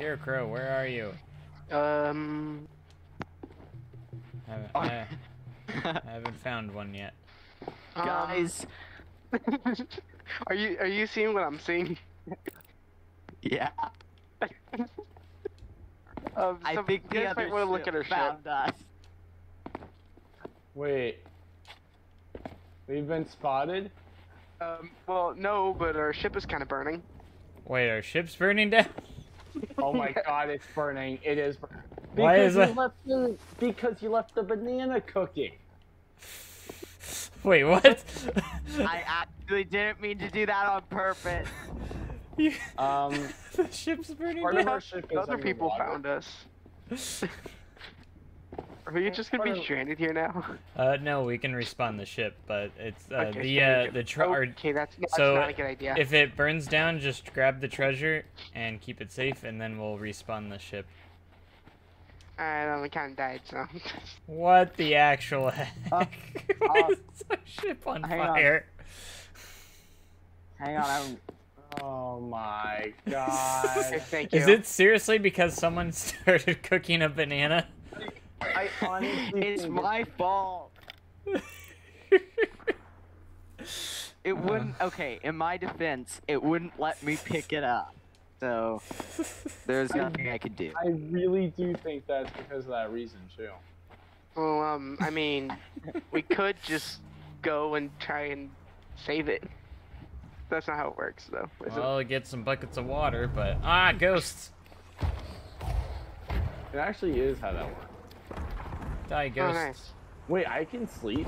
Scarecrow, where are you? I haven't found one yet. Guys, are you seeing what I'm seeing? Yeah. I think the other ship look at her found us. Wait. We've been spotted? Well, no, but our ship is kind of burning. Wait, our ship's burning down? Oh my god, it's burning. It is burning. Why is it? Because you left the banana cookie. Wait, what? I actually didn't mean to do that on purpose. The ship's burning down. Part of our ship is underwater. Other people found us. Are you just gonna be stranded here now? No, we can respawn the ship, but it's okay, the treasure. Okay, that's not a good idea. If it burns down, just grab the treasure and keep it safe, and then we'll respawn the ship. Alright, well, we kind of died, so. What the actual heck? Why is the ship on fire? Hang on, oh my god! Thank you. Is it seriously because someone started cooking a banana? I honestly it's my fault. It wouldn't. Okay, in my defense, it wouldn't let me pick it up. So there's nothing I could do. I really do think that's because of that reason too. Well, I mean, we could just go and try and save it. That's not how it works, though. Well, get some buckets of water, but ghosts. It actually is how that works. Die, ghost. Oh, nice. Wait, I can sleep?